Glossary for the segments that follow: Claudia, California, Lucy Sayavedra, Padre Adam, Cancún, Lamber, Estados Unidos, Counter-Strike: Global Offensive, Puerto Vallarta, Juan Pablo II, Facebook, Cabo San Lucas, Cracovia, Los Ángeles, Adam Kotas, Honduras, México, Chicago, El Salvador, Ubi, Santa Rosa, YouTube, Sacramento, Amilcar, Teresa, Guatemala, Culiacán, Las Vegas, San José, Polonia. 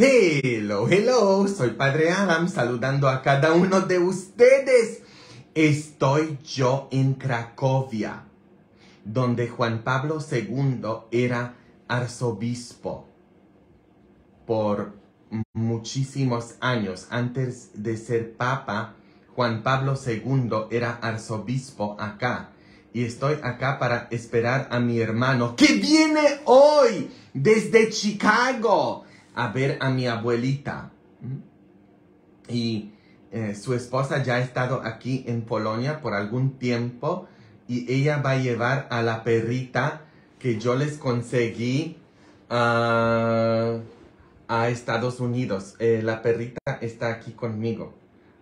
Hello, hello, soy Padre Adam saludando a cada uno de ustedes. Estoy yo en Cracovia, donde Juan Pablo II era arzobispo por muchísimos años. Antes de ser papa, Juan Pablo II era arzobispo acá. Y estoy acá para esperar a mi hermano que viene hoy desde Chicago a ver a mi abuelita. Y su esposa ya ha estado aquí en Polonia por algún tiempo. Y ella va a llevar a la perrita que yo les conseguí a Estados Unidos. La perrita está aquí conmigo.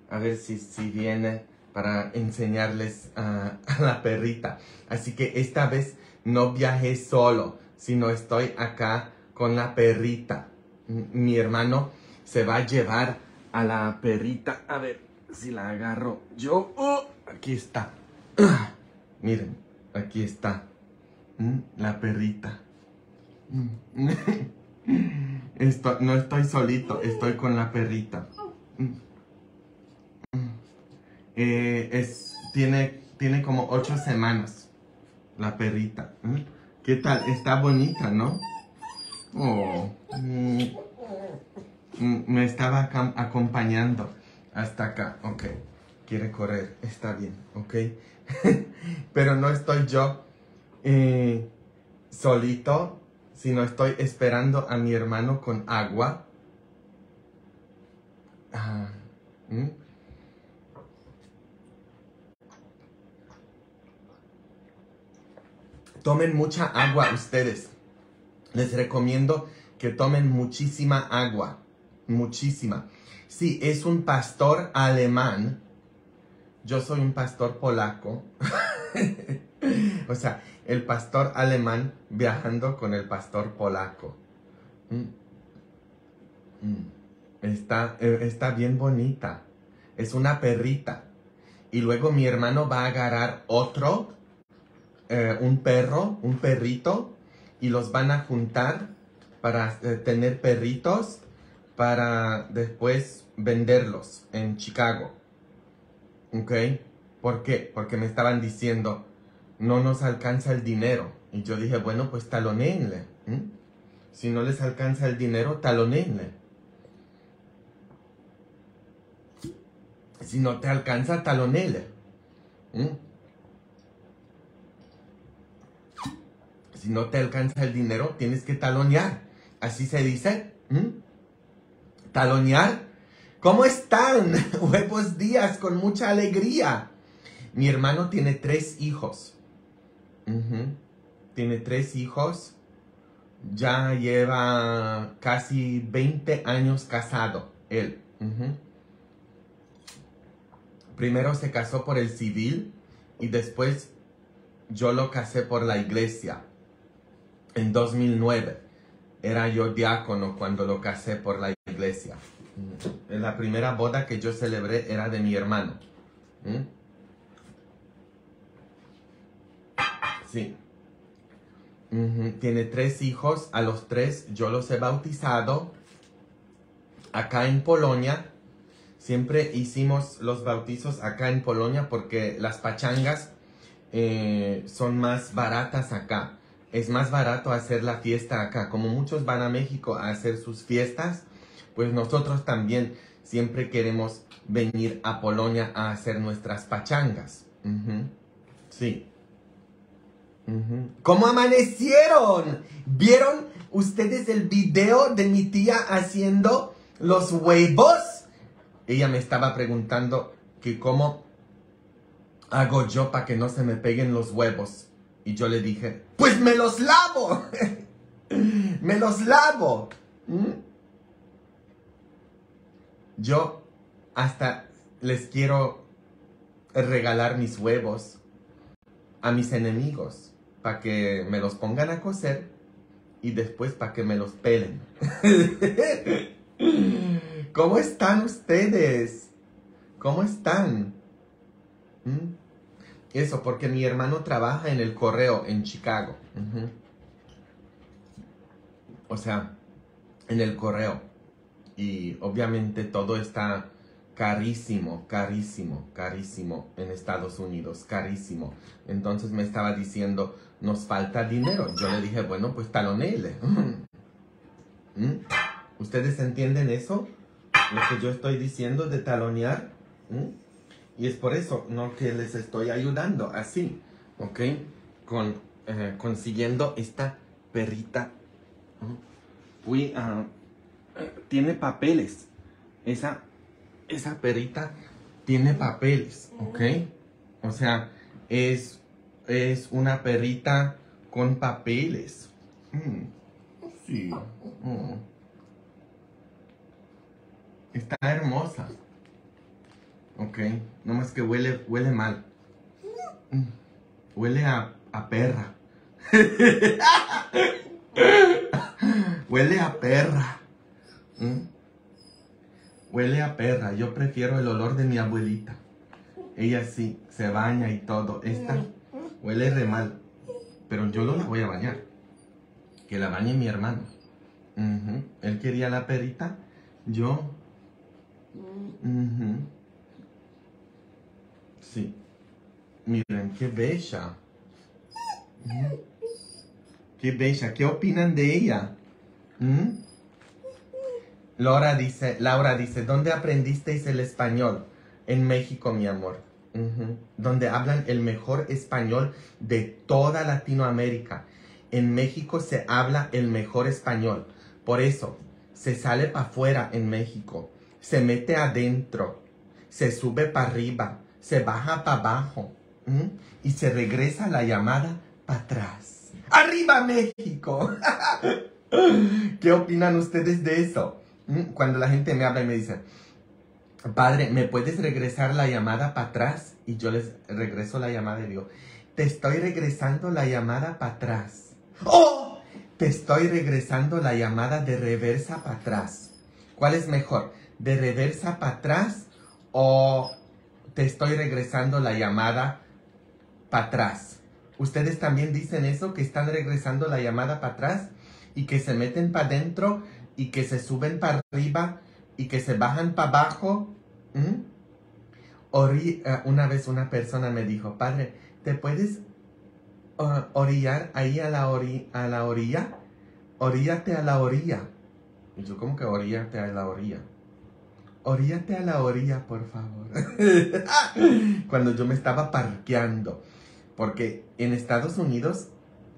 A ver si viene para enseñarles a la perrita. Así que esta vez no viajé solo, sino estoy acá con la perrita. Mi hermano se va a llevar a la perrita. A ver si la agarro yo. Oh, aquí está. Miren, aquí está. La perrita. No estoy solito, estoy con la perrita. Tiene como 8 semanas la perrita. ¿Qué tal? Está bonita, ¿no? Oh. Me estaba acompañando hasta acá. Ok, quiere correr, está bien, ok. Pero no estoy yo solito, sino estoy esperando a mi hermano con agua. Tomen mucha agua ustedes. Les recomiendo que tomen muchísima agua. Muchísima. Sí, es un pastor alemán. Yo soy un pastor polaco. O sea, el pastor alemán viajando con el pastor polaco. Está bien bonita. Es una perrita. Y luego mi hermano va a agarrar otro, un perro, un perrito, y los van a juntar para tener perritos para después venderlos en Chicago. ¿Ok? ¿Por qué? Porque me estaban diciendo, no nos alcanza el dinero. Y yo dije, bueno, pues talonenle. Si no les alcanza el dinero, talonenle. Si no te alcanza, talonenle. Si no te alcanza el dinero, tienes que talonear. Así se dice. Talonear. ¿Cómo están? Buenos días, con mucha alegría. Mi hermano tiene 3 hijos. Tiene 3 hijos. Ya lleva casi 20 años casado, él. Primero se casó por el civil y después yo lo casé por la iglesia. En 2009, era yo diácono cuando lo casé por la iglesia. La primera boda que yo celebré era de mi hermano. Sí. Tiene 3 hijos. A los 3 yo los he bautizado. Acá en Polonia, siempre hicimos los bautizos acá en Polonia porque las pachangas son más baratas acá. Es más barato hacer la fiesta acá. Como muchos van a México a hacer sus fiestas, pues nosotros también siempre queremos venir a Polonia a hacer nuestras pachangas. Sí. ¿Cómo amanecieron? ¿Vieron ustedes el video de mi tía haciendo los huevos? Ella me estaba preguntando que cómo hago yo para que no se me peguen los huevos. Y yo le dije, pues me los lavo. Me los lavo. Yo hasta les quiero regalar mis huevos a mis enemigos para que me los pongan a cocer y después para que me los pelen. ¿Cómo están ustedes? ¿Cómo están? Eso, porque mi hermano trabaja en el correo en Chicago. O sea, en el correo. y obviamente todo está carísimo, carísimo, carísimo en Estados Unidos, carísimo. Entonces me estaba diciendo, nos falta dinero. Yo le dije, bueno, pues taloneele. ¿Ustedes entienden eso? Lo que yo estoy diciendo de talonear. Y es por eso, no, que les estoy ayudando así, ¿ok? Con, consiguiendo esta perrita. Uy, tiene papeles. Esa perrita tiene papeles, ¿ok? O sea, es una perrita con papeles. Sí. Está hermosa. Ok, nomás que huele mal. Huele a perra. Huele a perra. Huele a perra. Yo prefiero el olor de mi abuelita. Ella sí, se baña y todo. Esta huele re mal. Pero yo no la voy a bañar. Que la bañe mi hermano. Él quería la perrita. Yo... Sí. Miren, qué bella. Qué bella. ¿Qué opinan de ella? Laura dice, ¿dónde aprendisteis el español? En México, mi amor. Donde hablan el mejor español de toda Latinoamérica. En México se habla el mejor español. Por eso, se sale para afuera en México. Se mete adentro. Se sube para arriba. Se baja para abajo. Y se regresa la llamada para atrás. ¡Arriba, México! ¿Qué opinan ustedes de eso? Cuando la gente me habla y me dice, padre, ¿me puedes regresar la llamada para atrás? Y yo les regreso la llamada y digo, te estoy regresando la llamada para atrás. ¡Oh! Te estoy regresando la llamada de reversa para atrás. ¿Cuál es mejor? ¿De reversa para atrás o te estoy regresando la llamada para atrás? ¿Ustedes también dicen eso? ¿Que están regresando la llamada para atrás? Y que se meten para adentro, y que se suben para arriba, y que se bajan para abajo. Una vez una persona me dijo, padre, ¿te puedes orillar ahí a la orilla? Oríllate a la orilla. Y yo, ¿cómo que oríllate a la orilla? Oríllate a la orilla, por favor. Cuando yo me estaba parqueando. Porque en Estados Unidos,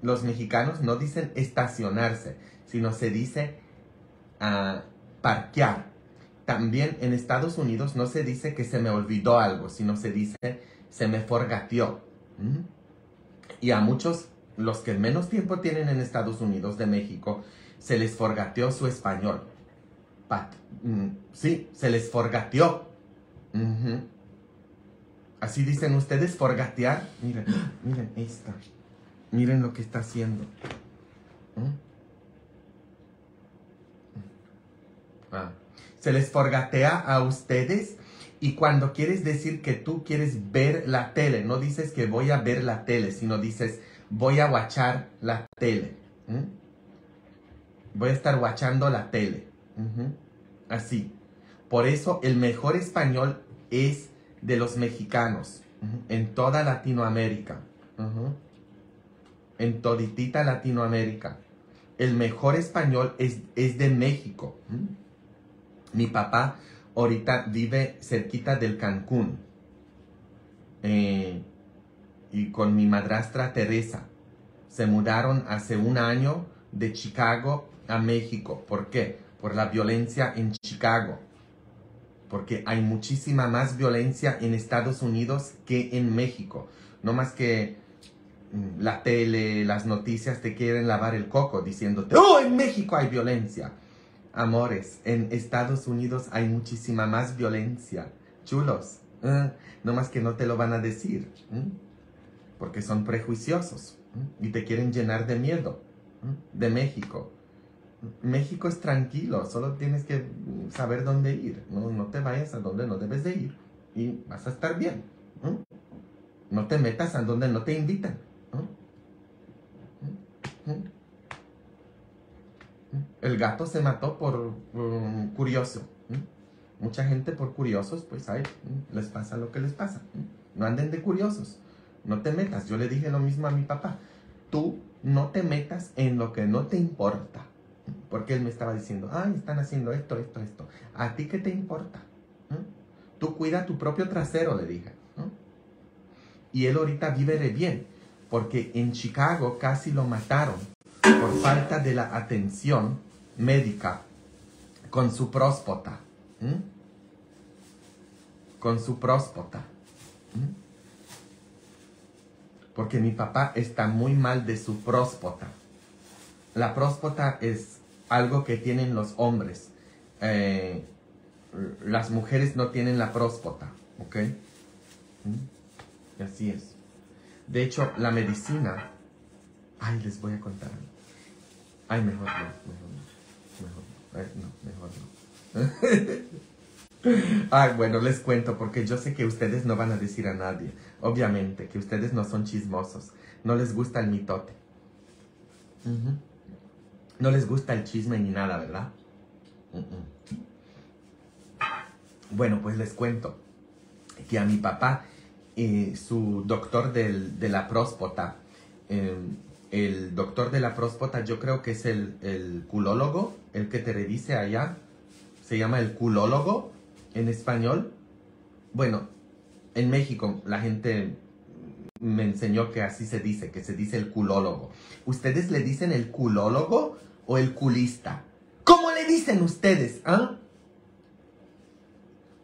los mexicanos no dicen estacionarse, sino se dice parquear. También en Estados Unidos no se dice que se me olvidó algo, sino se dice se me forgateó. Y a muchos, los que menos tiempo tienen en Estados Unidos de México, se les forgateó su español. Sí, se les forgateó. Así dicen ustedes, forgatear. Miren, miren esta. Miren lo que está haciendo. Se les forgatea a ustedes. Y cuando quieres decir que tú quieres ver la tele, no dices que voy a ver la tele, sino dices voy a guachar la tele. Voy a estar guachando la tele. Así. Por eso el mejor español es de los mexicanos. En toda Latinoamérica. En toditita Latinoamérica. El mejor español es de México. Mi papá ahorita vive cerquita del Cancún. Y con mi madrastra Teresa. Se mudaron hace un año de Chicago a México. ¿Por qué? Por la violencia en Chicago. Porque hay muchísima más violencia en Estados Unidos que en México. No más que... la tele, las noticias te quieren lavar el coco diciéndote, ¡oh, en México hay violencia! Amores, en Estados Unidos hay muchísima más violencia. Chulos, nomás que no te lo van a decir, porque son prejuiciosos y te quieren llenar de miedo de México. México es tranquilo, solo tienes que saber dónde ir. No te vayas a donde no debes de ir y vas a estar bien. No te metas a donde no te invitan. El gato se mató por curioso. Mucha gente por curiosos, pues ay, les pasa lo que les pasa. No anden de curiosos, no te metas. Yo le dije lo mismo a mi papá. Tú no te metas en lo que no te importa. Porque él me estaba diciendo, ay, están haciendo esto, esto, esto. ¿A ti qué te importa? Tú cuida tu propio trasero, le dije. Y él ahorita vive de bien, porque en Chicago casi lo mataron por falta de la atención médica con su próstata. Con su próstata. Porque mi papá está muy mal de su próstata. La próstata es algo que tienen los hombres. Las mujeres no tienen la próstata, ¿ok? Y así es. De hecho, la medicina... Ay, les voy a contar. Ay, mejor no, mejor no. Ay, bueno, les cuento, porque yo sé que ustedes no van a decir a nadie. Obviamente, que ustedes no son chismosos. No les gusta el mitote. No les gusta el chisme ni nada, ¿verdad? Bueno, pues les cuento que a mi papá, su doctor de la próstata, el doctor de la próstata, yo creo que es el culólogo, el que te dice allá, se llama el culólogo en español. Bueno, en México la gente me enseñó que así se dice, que se dice el culólogo. ¿Ustedes le dicen el culólogo o el culista? ¿Cómo le dicen ustedes? ¿Ah?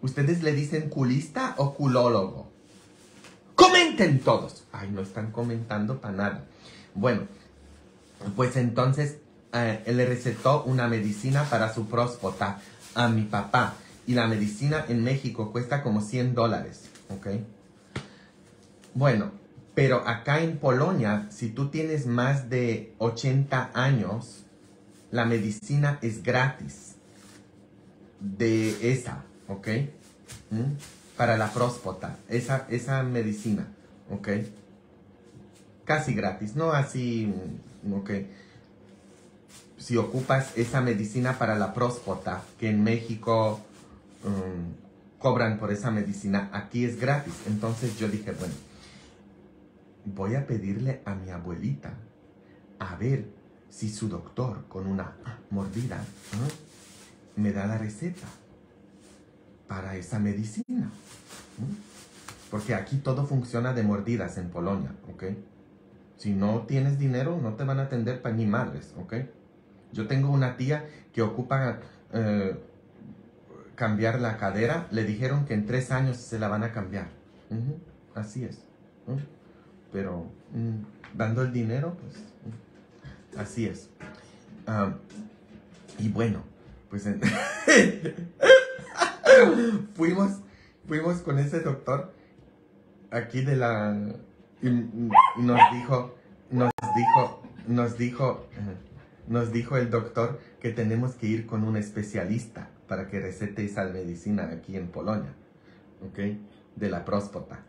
¿Ustedes le dicen culista o culólogo? ¡Comenten todos! Ay, no están comentando para nada. Bueno, pues entonces él le recetó una medicina para su próstata a mi papá. Y la medicina en México cuesta como $100, ¿ok? Bueno, pero acá en Polonia, si tú tienes más de 80 años, la medicina es gratis de esa. ¿Ok? Para la próstata, esa medicina, ¿ok? Casi gratis, ¿no? Así, ¿ok? Si ocupas esa medicina para la próstata, que en México cobran por esa medicina, aquí es gratis. Entonces yo dije, bueno, voy a pedirle a mi abuelita a ver si su doctor con una mordida me da la receta para esa medicina. Porque aquí todo funciona de mordidas en Polonia, ¿ok? Si no tienes dinero, no te van a atender para ni madres, ¿ok? Yo tengo una tía que ocupa cambiar la cadera. Le dijeron que en 3 años se la van a cambiar. Así es. Pero dando el dinero, pues... Así es. Y bueno, pues... Fuimos con ese doctor aquí de la... Y nos dijo el doctor que tenemos que ir con un especialista para que recete esa medicina aquí en Polonia, ¿ok? De la próstata.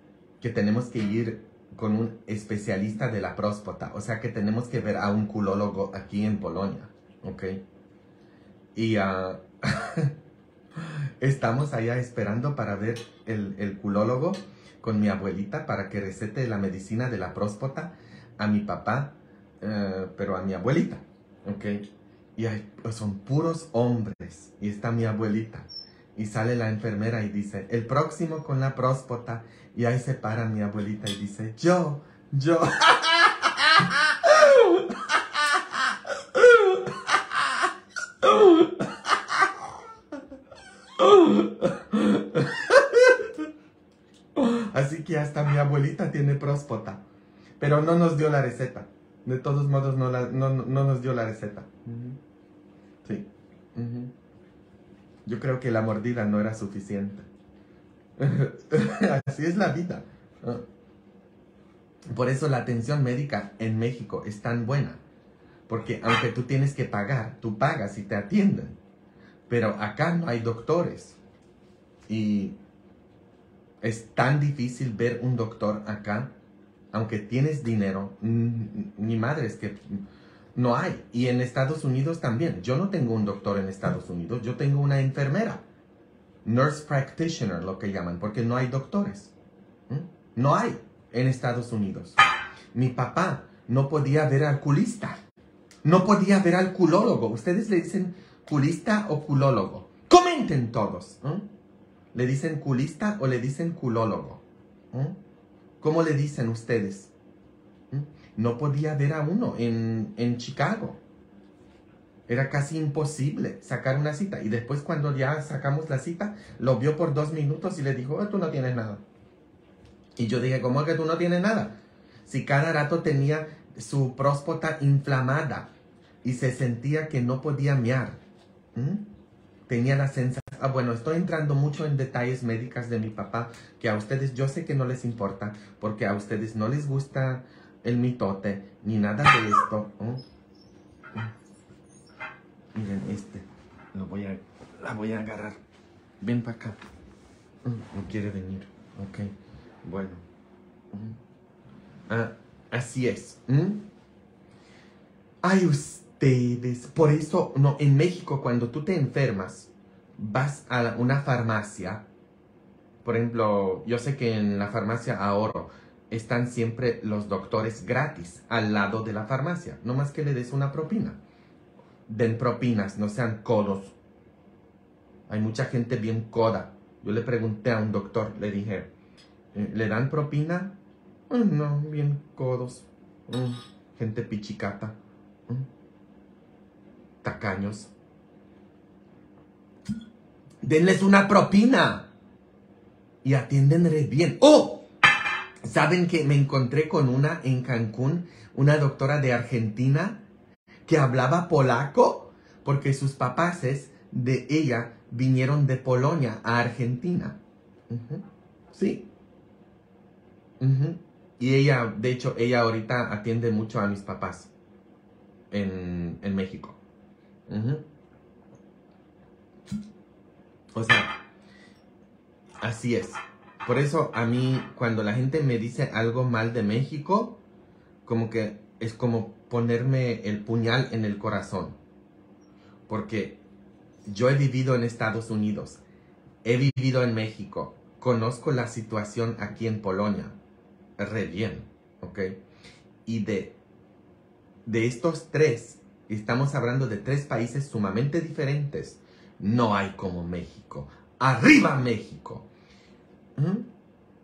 Que tenemos que ir con un especialista de la próstata. O sea, que tenemos que ver a un culólogo aquí en Polonia, ¿ok? Y... Estamos allá esperando para ver el culólogo con mi abuelita para que recete la medicina de la próstata a mi papá, pero a mi abuelita, ¿ok? Y hay, son puros hombres, y está mi abuelita, y sale la enfermera y dice, el próximo con la próstata, y ahí se para mi abuelita y dice, yo... Así que hasta mi abuelita tiene próstata, pero no nos dio la receta. De todos modos no nos dio la receta. Sí. Yo creo que la mordida no era suficiente. Así es la vida. Por eso la atención médica en México es tan buena, porque aunque tú tienes que pagar, tú pagas y te atienden. Pero acá no hay doctores. Y es tan difícil ver un doctor acá. Aunque tienes dinero, ni madres que No hay. Y en Estados Unidos también. Yo no tengo un doctor en Estados Unidos. Yo tengo una enfermera. Nurse practitioner, lo que llaman. Porque no hay doctores. ¿Mm? No hay en Estados Unidos. Mi papá no podía ver al culista. No podía ver al culólogo. Ustedes le dicen culista o culólogo. Comenten todos. ¿Mm? ¿Le dicen culista o le dicen culólogo? ¿Mm? ¿Cómo le dicen ustedes? No podía ver a uno en Chicago. Era casi imposible sacar una cita. Y después cuando ya sacamos la cita, lo vio por 2 minutos y le dijo, tú no tienes nada. Y yo dije, ¿cómo es que tú no tienes nada? Si cada rato tenía su próstata inflamada y se sentía que no podía mear. ¿Mm? Tenía la sensación... Ah, bueno, estoy entrando mucho en detalles médicos de mi papá, que a ustedes yo sé que no les importa, porque a ustedes no les gusta... el mitote, ni nada de esto. Miren, la voy a agarrar. Ven para acá. No quiere venir. Ok, bueno. Así es. Ay, ustedes. Por eso, no, en México, cuando tú te enfermas, vas a una farmacia. Por ejemplo, yo sé que en la farmacia Ahorro están siempre los doctores gratis al lado de la farmacia. No más que le des una propina. Den propinas, no sean codos. Hay mucha gente bien coda. Yo le pregunté a un doctor, le dije, ¿le dan propina? No, bien codos. Gente pichicata. Tacaños. Denles una propina. Y atienden re bien. ¡Oh! ¿Saben que me encontré con una en Cancún, una doctora de Argentina que hablaba polaco? Porque sus papás de ella vinieron de Polonia a Argentina. Sí. Y ella, de hecho, ella ahorita atiende mucho a mis papás en México. O sea, así es. Por eso a mí, cuando la gente me dice algo mal de México, como que es como ponerme el puñal en el corazón. Porque yo he vivido en Estados Unidos, he vivido en México, conozco la situación aquí en Polonia, re bien, ¿ok? Y de estos tres, estamos hablando de 3 países sumamente diferentes, no hay como México. ¡Arriba México!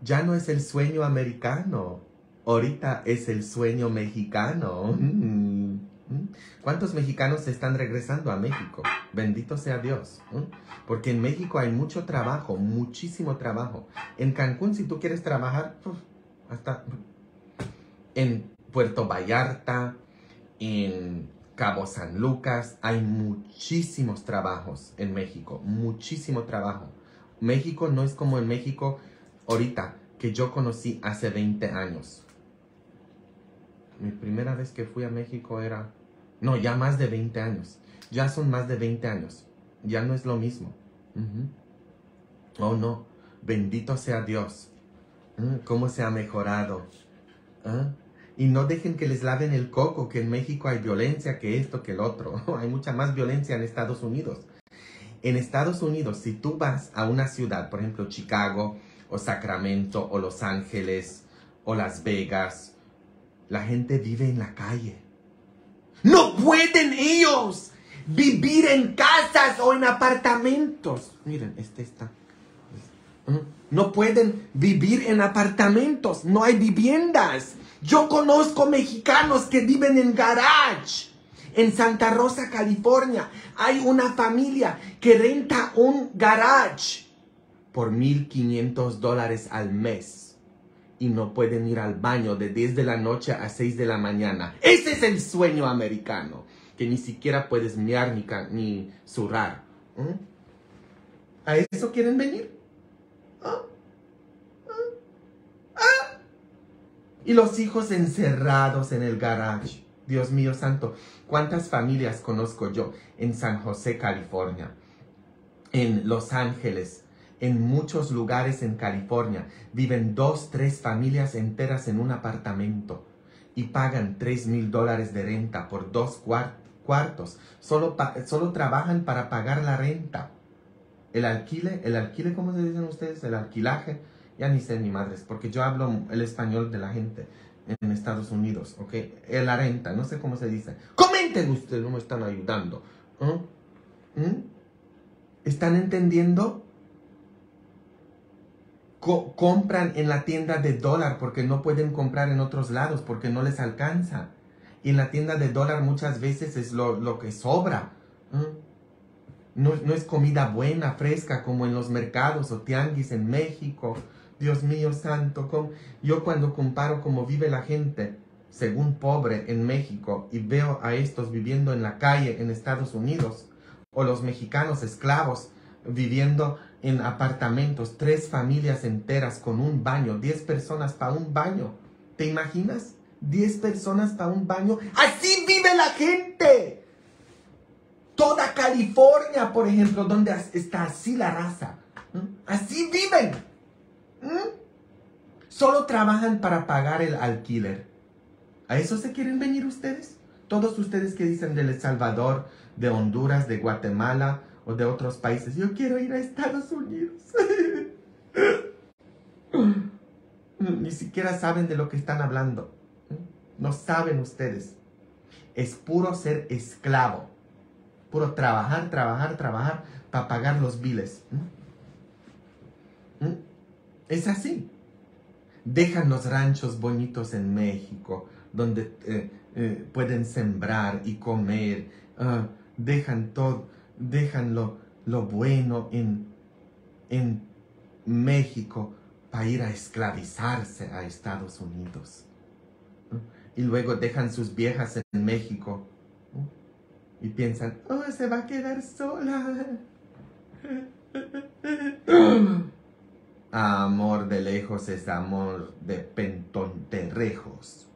Ya no es el sueño americano. Ahorita es el sueño mexicano. ¿Cuántos mexicanos están regresando a México? Bendito sea Dios. Porque en México hay mucho trabajo, muchísimo trabajo. En Cancún, si tú quieres trabajar, hasta en Puerto Vallarta, en Cabo San Lucas, hay muchísimos trabajos en México. Muchísimo trabajo. México no es como en México ahorita, que yo conocí hace 20 años. Mi primera vez que fui a México era... No, ya más de 20 años. Ya son más de 20 años. Ya no es lo mismo. Oh, no. Bendito sea Dios. ¿Cómo se ha mejorado? Y no dejen que les laven el coco, que en México hay violencia, que esto, que el otro. Hay mucha más violencia en Estados Unidos. En Estados Unidos, si tú vas a una ciudad, por ejemplo, Chicago, o Sacramento, o Los Ángeles, o Las Vegas, la gente vive en la calle. ¡No pueden ellos vivir en casas o en apartamentos! Miren, está. No pueden vivir en apartamentos, no hay viviendas. Yo conozco mexicanos que viven en garage. En Santa Rosa, California, hay una familia que renta un garage por $1,500 al mes. Y no pueden ir al baño de 10 de la noche a 6 de la mañana. Ese es el sueño americano. Que ni siquiera puedes mear ni zurrar. ¿A eso quieren venir? Y los hijos encerrados en el garage. Dios mío santo, ¿cuántas familias conozco yo en San José, California? En Los Ángeles, en muchos lugares en California, viven 2, 3 familias enteras en un apartamento. y pagan $3,000 de renta por 2 cuartos. Solo trabajan para pagar la renta. El alquiler, ¿cómo se dicen ustedes? El alquilaje. Ya ni sé ni madres, porque yo hablo el español de la gente en Estados Unidos, ¿ok? La renta, no sé cómo se dice. Comenten ustedes, no me están ayudando. ¿Están entendiendo? Compran en la tienda de dólar porque no pueden comprar en otros lados, porque no les alcanza. Y en la tienda de dólar muchas veces es lo que sobra. No es comida buena, fresca, como en los mercados o tianguis en México. Dios mío santo, yo cuando comparo cómo vive la gente, según pobre, en México, y veo a estos viviendo en la calle en Estados Unidos, o los mexicanos esclavos viviendo en apartamentos, 3 familias enteras con un baño, 10 personas para un baño. ¿Te imaginas? 10 personas para un baño. ¡Así vive la gente! Toda California, por ejemplo, donde está así la raza. Así viven. Solo trabajan para pagar el alquiler. ¿A eso se quieren venir ustedes? Todos ustedes que dicen del El Salvador, de Honduras, de Guatemala o de otros países. Yo quiero ir a Estados Unidos. Ni siquiera saben de lo que están hablando. No saben ustedes. Es puro ser esclavo. Puro trabajar, trabajar, trabajar para pagar los biles. Es así. Dejan los ranchos bonitos en México, donde pueden sembrar y comer. Dejan todo, dejan lo bueno en México para ir a esclavizarse a Estados Unidos. Y luego dejan sus viejas en México y piensan, oh, se va a quedar sola. Amor de lejos es amor de pentonterrejos.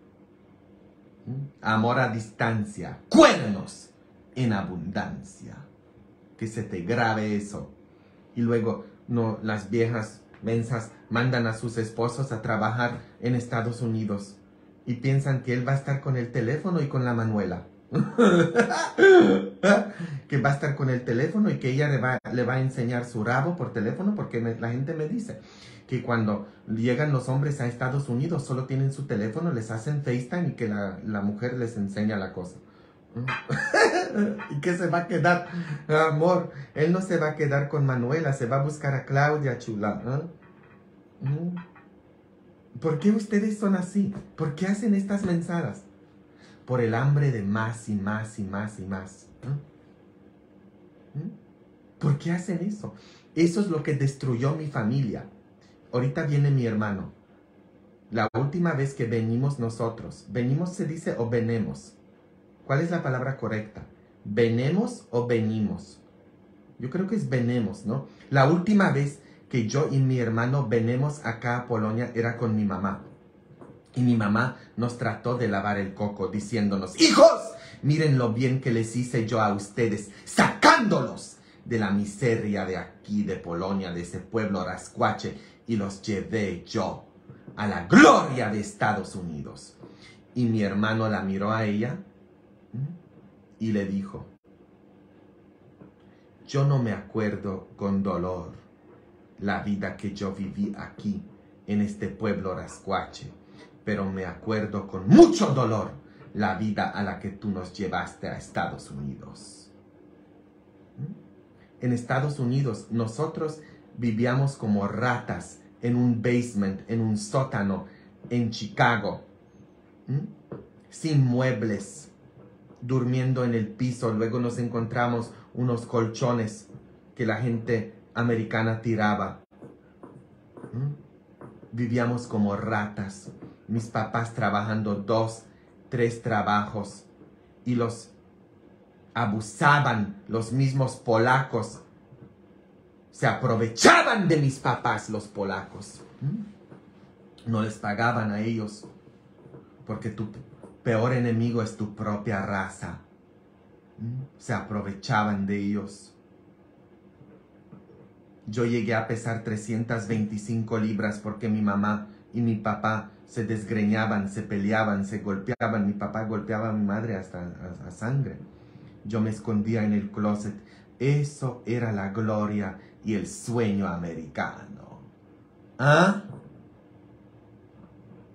Amor a distancia, cuernos en abundancia. Que se te grabe eso. Y luego no, las viejas mensas mandan a sus esposos a trabajar en Estados Unidos y piensan que él va a estar con el teléfono y con la Manuela. Que va a estar con el teléfono y que ella le va a enseñar su rabo por teléfono, porque la gente me dice que cuando llegan los hombres a Estados Unidos solo tienen su teléfono, les hacen FaceTime y que la mujer les enseña la cosa. ¿Y qué se va a quedar? Amor, él no se va a quedar con Manuela, se va a buscar a Claudia, chula. ¿Por qué ustedes son así? ¿Por qué hacen estas mensadas? Por el hambre de más y más y más y más. ¿Por qué hacen eso? Eso es lo que destruyó mi familia. Ahorita viene mi hermano. La última vez que venimos nosotros. ¿Venimos se dice o venemos? ¿Cuál es la palabra correcta? ¿Venemos o venimos? Yo creo que es venemos, ¿no? La última vez que yo y mi hermano venimos acá a Polonia era con mi mamá. Y mi mamá nos trató de lavar el coco diciéndonos, ¡hijos! Miren lo bien que les hice yo a ustedes, sacándolos de la miseria de aquí, de Polonia, de ese pueblo rascuache, y los llevé yo a la gloria de Estados Unidos. Y mi hermano la miró a ella y le dijo, yo no me acuerdo con dolor la vida que yo viví aquí, en este pueblo rascuache. Pero me acuerdo con mucho dolor la vida a la que tú nos llevaste a Estados Unidos. En Estados Unidos nosotros vivíamos como ratas en un basement, en un sótano, en Chicago. Sin muebles, durmiendo en el piso. Luego nos encontramos unos colchones que la gente americana tiraba. Vivíamos como ratas. Mis papás trabajando 2, 3 trabajos y los abusaban los mismos polacos. Se aprovechaban de mis papás los polacos. No les pagaban a ellos porque tu peor enemigo es tu propia raza. Se aprovechaban de ellos. Yo llegué a pesar 325 libras porque mi mamá y mi papá se desgreñaban, se peleaban, se golpeaban. Mi papá golpeaba a mi madre hasta a sangre. Yo me escondía en el closet. Eso era la gloria y el sueño americano. ¿Ah?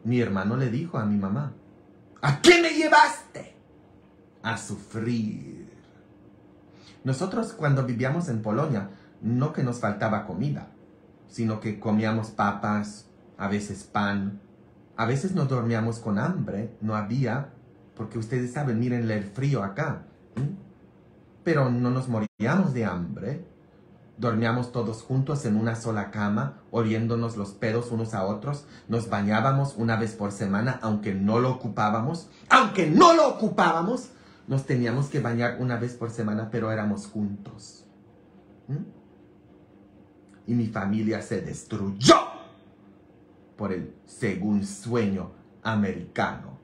Mi hermano le dijo a mi mamá, ¿a qué me llevaste? A sufrir. Nosotros cuando vivíamos en Polonia, no que nos faltaba comida, sino que comíamos papas, a veces pan, a veces nos dormíamos con hambre, no había, porque ustedes saben, mírenle el frío acá, pero no nos moríamos de hambre, dormíamos todos juntos en una sola cama, oliéndonos los pedos unos a otros, nos bañábamos una vez por semana, aunque no lo ocupábamos, nos teníamos que bañar una vez por semana, pero éramos juntos. Y mi familia se destruyó por el según sueño americano.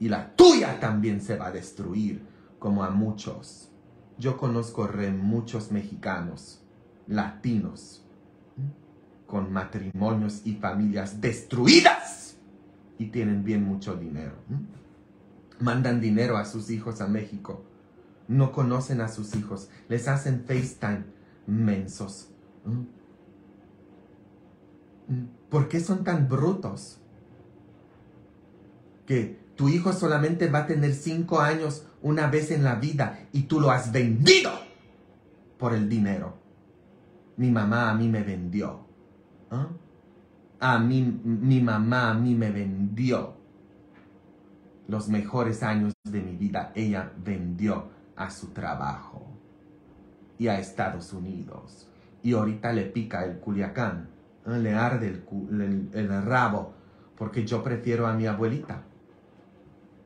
Y la tuya también se va a destruir, como a muchos. Yo conozco muchos mexicanos, latinos, con matrimonios y familias destruidas. Y tienen bien mucho dinero. Mandan dinero a sus hijos a México. No conocen a sus hijos. Les hacen FaceTime. Mensos. ¿Por qué son tan brutos? Que tu hijo solamente va a tener 5 años una vez en la vida y tú lo has vendido por el dinero. Mi mamá a mí me vendió. Mi mamá a mí me vendió. Los mejores años de mi vida ella vendió a su trabajo y a Estados Unidos. Y ahorita le pica el Culiacán, le arde el rabo, porque yo prefiero a mi abuelita.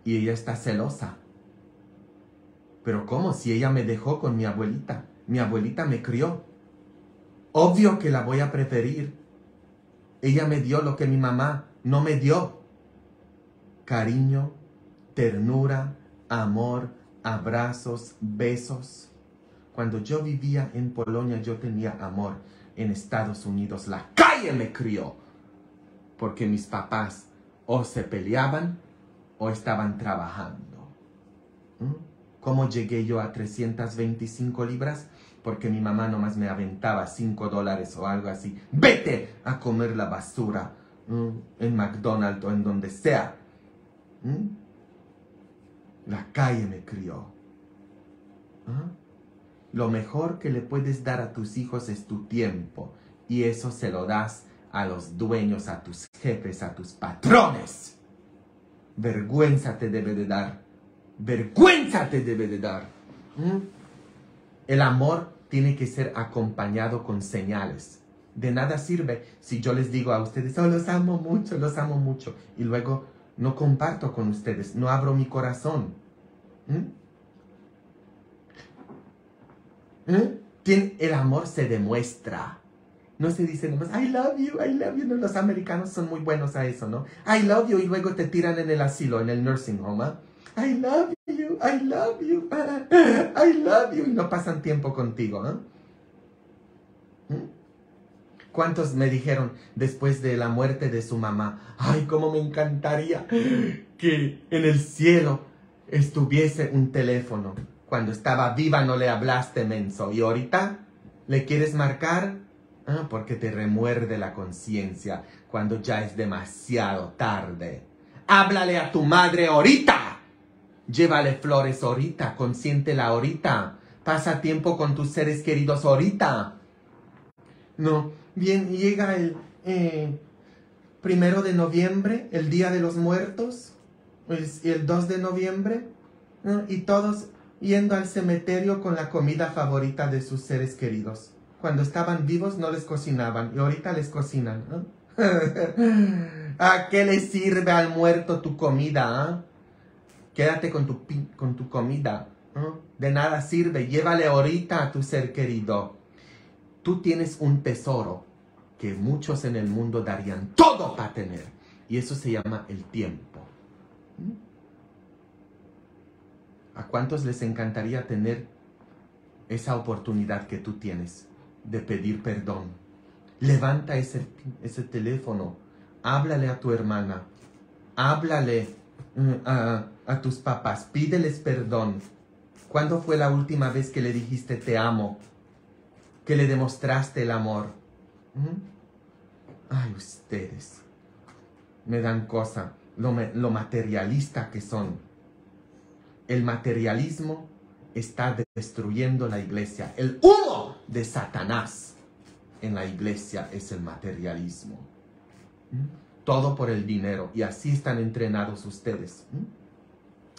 Y ella está celosa. Pero ¿cómo? Si ella me dejó con mi abuelita me crió. Obvio que la voy a preferir. Ella me dio lo que mi mamá no me dio. Cariño, ternura, amor, abrazos, besos. Cuando yo vivía en Polonia, yo tenía amor. En Estados Unidos, la calle me crió. Porque mis papás o se peleaban o estaban trabajando. ¿Cómo llegué yo a 325 libras? Porque mi mamá nomás me aventaba $5 o algo así. ¡Vete a comer la basura! En McDonald's o en donde sea. La calle me crió. Lo mejor que le puedes dar a tus hijos es tu tiempo. Y eso se lo das a los dueños, a tus jefes, a tus patrones. Vergüenza te debe de dar. Vergüenza te debe de dar. El amor tiene que ser acompañado con señales. De nada sirve si yo les digo a ustedes, oh, los amo mucho, y luego no comparto con ustedes, no abro mi corazón. El amor se demuestra. No se dice nomás, I love you, I love you. No, los americanos son muy buenos a eso, ¿no? I love you y luego te tiran en el asilo, en el nursing home. I love you, I love you, I love you. Y no pasan tiempo contigo, ¿eh? ¿Cuántos me dijeron después de la muerte de su mamá? Ay, cómo me encantaría que en el cielo estuviese un teléfono. Cuando estaba viva no le hablaste, menso. Y ahorita le quieres marcar porque te remuerde la conciencia cuando ya es demasiado tarde. Háblale a tu madre ahorita. Llévale flores ahorita. Consiéntela ahorita. Pasa tiempo con tus seres queridos ahorita. No, bien, llega el 1 de noviembre, el Día de los Muertos, el 2 de noviembre, y todos yendo al cementerio con la comida favorita de sus seres queridos. Cuando estaban vivos no les cocinaban, y ahorita les cocinan. ¿A qué le sirve al muerto tu comida? Quédate con tu comida. De nada sirve, llévale ahorita a tu ser querido. Tú tienes un tesoro que muchos en el mundo darían todo para tener. Y eso se llama el tiempo. ¿A cuántos les encantaría tener esa oportunidad que tú tienes de pedir perdón? Levanta ese teléfono. háblale a tu hermana, háblale a tus papás, pídeles perdón. ¿Cuándo fue la última vez que le dijiste te amo? Que le demostraste el amor. Ay, ustedes me dan cosa, lo materialista que son. El materialismo está destruyendo la iglesia. El humo de Satanás en la iglesia es el materialismo. Todo por el dinero. Y así están entrenados ustedes.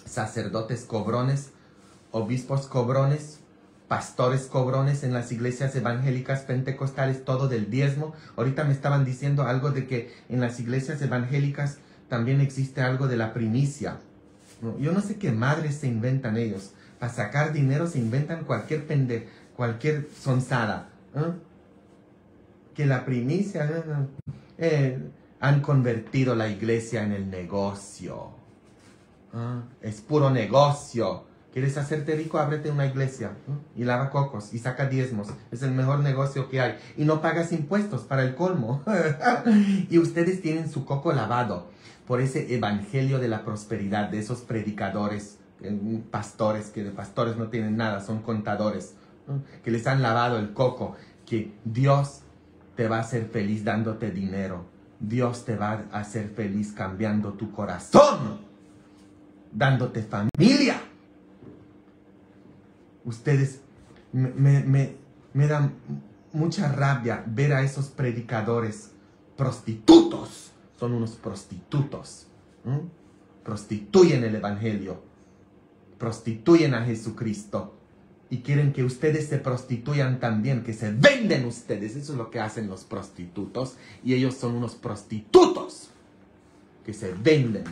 Sacerdotes cobrones, obispos cobrones, pastores cobrones en las iglesias evangélicas pentecostales, todo del diezmo. Ahorita me estaban diciendo algo de que en las iglesias evangélicas también existe algo de la primicia. Yo no sé qué madres se inventan ellos. Para sacar dinero se inventan cualquier cualquier sonzada. Que la primicia... han convertido la iglesia en el negocio. Es puro negocio. ¿Quieres hacerte rico? Ábrete una iglesia. Y lava cocos. Y saca diezmos. Es el mejor negocio que hay. Y no pagas impuestos para el colmo. Y ustedes tienen su coco lavado por ese evangelio de la prosperidad, de esos predicadores, pastores, que de pastores no tienen nada, son contadores, que les han lavado el coco, que Dios te va a hacer feliz dándote dinero. Dios te va a hacer feliz cambiando tu corazón, dándote familia. Ustedes, me dan mucha rabia ver a esos predicadores prostitutos. Son unos prostitutos. Prostituyen el evangelio. Prostituyen a Jesucristo. Y quieren que ustedes se prostituyan también, que se venden ustedes. Eso es lo que hacen los prostitutos. Y ellos son unos prostitutos que se venden.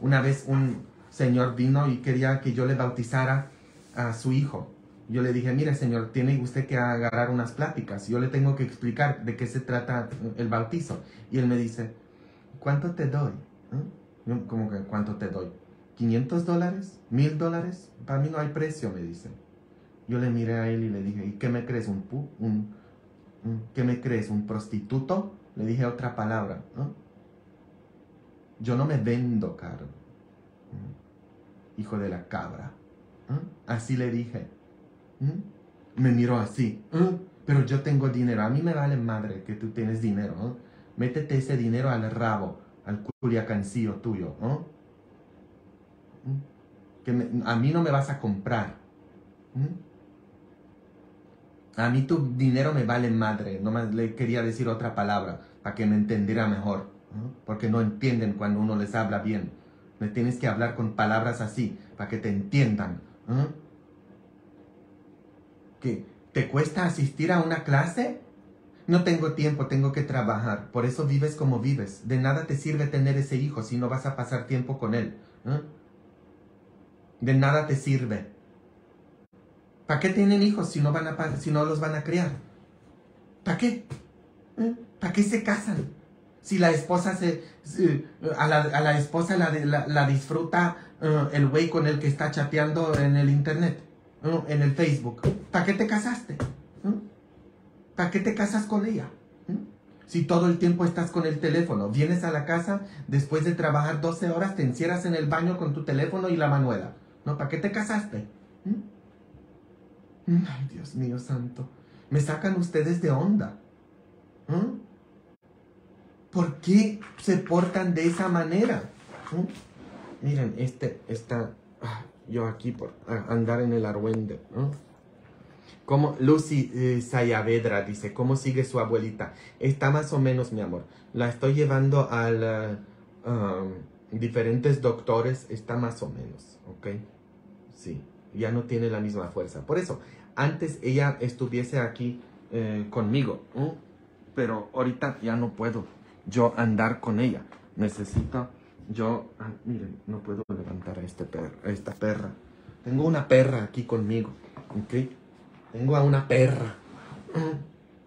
Una vez un señor vino y quería que yo le bautizara a su hijo. Yo le dije, mire señor, tiene usted que agarrar unas pláticas. Yo le tengo que explicar de qué se trata el bautizo. Y él me dice, ¿cuánto te doy? Yo, como que, ¿cuánto te doy? ¿$500? $1000? Para mí no hay precio, me dice. Yo le miré a él y le dije, ¿y qué me crees? ¿Qué me crees? ¿Un prostituto? Le dije otra palabra. Yo no me vendo, caro. Hijo de la cabra. Así le dije. Me miró así. Pero yo tengo dinero. A mí me vale madre que tú tienes dinero. Métete ese dinero al rabo, al culiacancillo tuyo. A mí no me vas a comprar. A mí tu dinero me vale madre. Nomás le quería decir otra palabra para que me entendiera mejor. Porque no entienden cuando uno les habla bien. Le tienes que hablar con palabras así para que te entiendan. ¿Qué? ¿Te cuesta asistir a una clase? No tengo tiempo, tengo que trabajar. Por eso vives como vives. De nada te sirve tener ese hijo si no vas a pasar tiempo con él. De nada te sirve. ¿Para qué tienen hijos si no, si no los van a criar? ¿Para qué? ¿Para qué se casan? Si la esposa a la esposa la disfruta el güey con el que está chateando en el internet. En el Facebook. ¿Para qué te casaste? ¿Para qué te casas con ella? Si todo el tiempo estás con el teléfono, vienes a la casa, después de trabajar 12 horas, te encierras en el baño con tu teléfono y la manuela. ¿No? ¿Para qué te casaste? Ay, Dios mío santo. Me sacan ustedes de onda. ¿Por qué se portan de esa manera? Miren, yo aquí por andar en el argüende. Como Lucy Sayavedra dice, ¿cómo sigue su abuelita? Está más o menos, mi amor. La estoy llevando a diferentes doctores. Está más o menos, ¿ok? Sí, ya no tiene la misma fuerza. Por eso, antes ella estuviese aquí conmigo. Pero ahorita ya no puedo yo andar con ella. Necesito... miren, no puedo levantar a esta perra. Tengo una perra aquí conmigo, ¿ok? Tengo a una perra.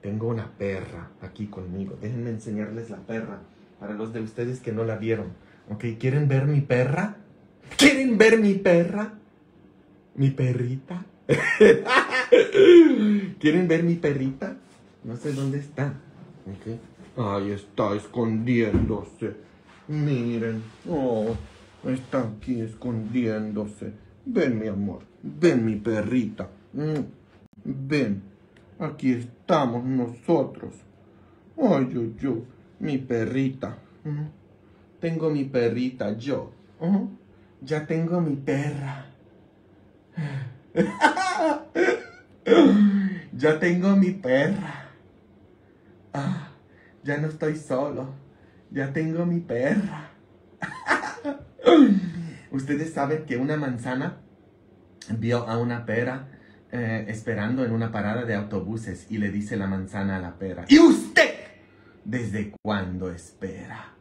Tengo una perra aquí conmigo. Déjenme enseñarles la perra, para los de ustedes que no la vieron, ¿ok? ¿Quieren ver mi perra? ¿Quieren ver mi perra? ¿Mi perrita? ¿Quieren ver mi perrita? No sé dónde está, ¿ok? Ahí está escondiéndose. Miren. Oh, está aquí escondiéndose. Ven, mi amor. Ven, mi perrita. Ven. Aquí estamos nosotros. Ay, yo. Mi perrita. Tengo mi perrita, yo. Ya tengo mi perra. Ya tengo mi perra. Ah, ya no estoy solo. Ya tengo mi perra. Ustedes saben que una manzana vio a una pera esperando en una parada de autobuses y le dice la manzana a la pera: ¿y usted desde cuándo espera?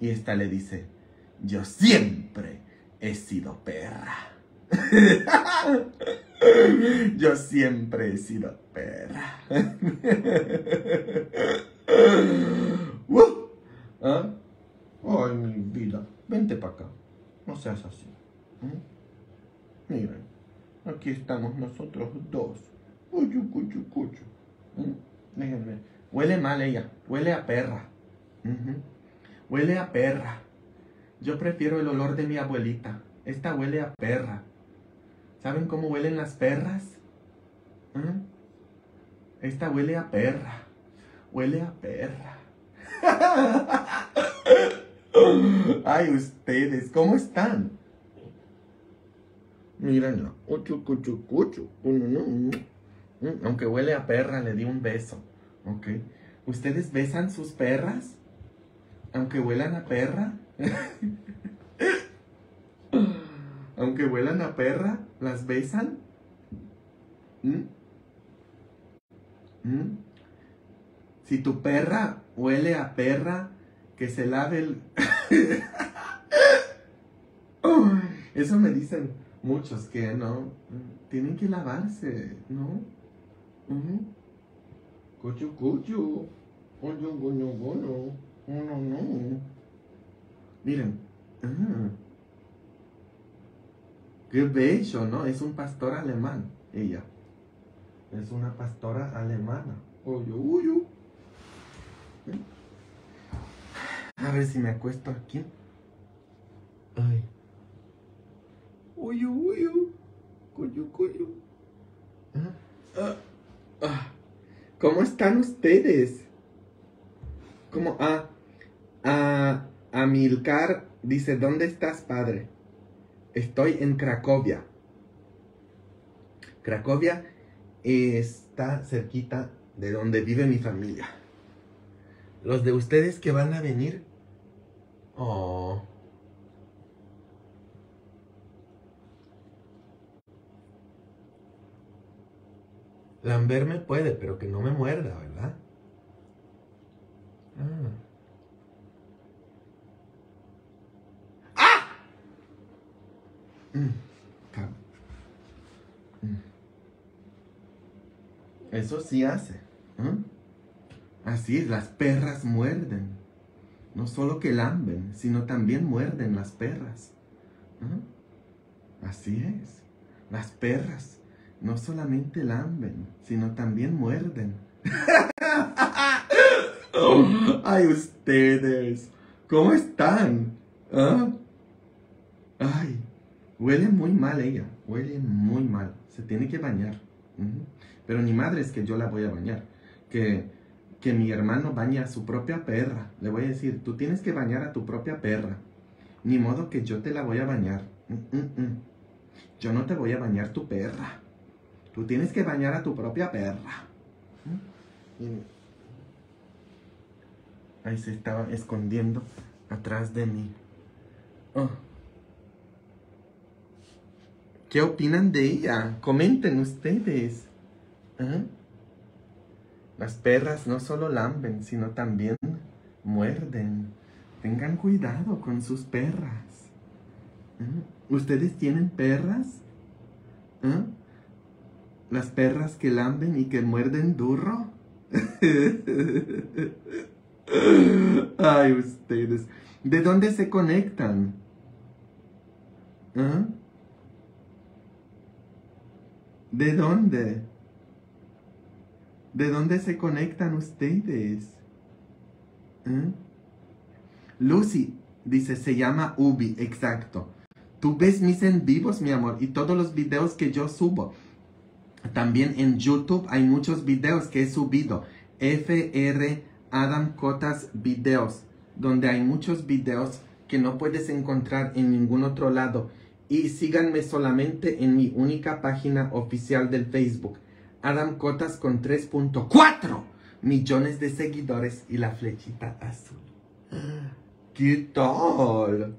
Y esta le dice: yo siempre he sido perra. Yo siempre he sido perra. ¿Ah? Ay, mi vida, vente para acá. No seas así. Miren, aquí estamos nosotros dos. Cuchu. Déjenme. Huele mal ella. Huele a perra. Huele a perra. Yo prefiero el olor de mi abuelita. Esta huele a perra. ¿Saben cómo huelen las perras? Esta huele a perra. Huele a perra. Ay, ustedes, ¿cómo están? Mírenla. Cuchu. Aunque huele a perra, le di un beso. Ok. ¿Ustedes besan sus perras? Aunque huelan a perra. Aunque huelan a perra, ¿las besan? Si tu perra huele a perra, que se lave el... Eso me dicen muchos, que no, tienen que lavarse, ¿no? Cuchu. No. Miren. Qué bello, ¿no? Es un pastor alemán, ella. Es una pastora alemana. Uy. A ver si me acuesto aquí. Ay. Uy. ¿Cómo están ustedes? ¿Cómo? Amilcar dice, ¿dónde estás, padre? Estoy en Cracovia. Cracovia está cerquita de donde vive mi familia. Los de ustedes que van a venir... Oh. Lamber me puede, pero que no me muerda, ¿verdad? Eso sí hace. Así es, las perras muerden. No solo que lamben, sino también muerden las perras. Así es. Las perras no solamente lamben, sino también muerden. Ay, ustedes, ¿cómo están? Ay. Huele muy mal ella, huele muy mal. Se tiene que bañar. Pero ni madre es que yo la voy a bañar. Que mi hermano baña a su propia perra. Le voy a decir, tú tienes que bañar a tu propia perra. Ni modo que yo te la voy a bañar. Yo no te voy a bañar tu perra. Tú tienes que bañar a tu propia perra. Ahí se estaba escondiendo atrás de mí. ¿Qué opinan de ella? Comenten ustedes. Las perras no solo lamben, sino también muerden. Tengan cuidado con sus perras. ¿Ustedes tienen perras? ¿Las perras que lamben y que muerden duro? Ay, ustedes. ¿De dónde se conectan? ¿De dónde? ¿De dónde se conectan ustedes? Lucy, dice, se llama Ubi, exacto. Tú ves mis en vivos, mi amor, y todos los videos que yo subo. También en YouTube hay muchos videos que he subido. FR Adam Kotas Videos, donde hay muchos videos que no puedes encontrar en ningún otro lado. Y síganme solamente en mi única página oficial del Facebook. Adam Kotas con 3.4 millones de seguidores y la flechita azul. ¿Qué tal?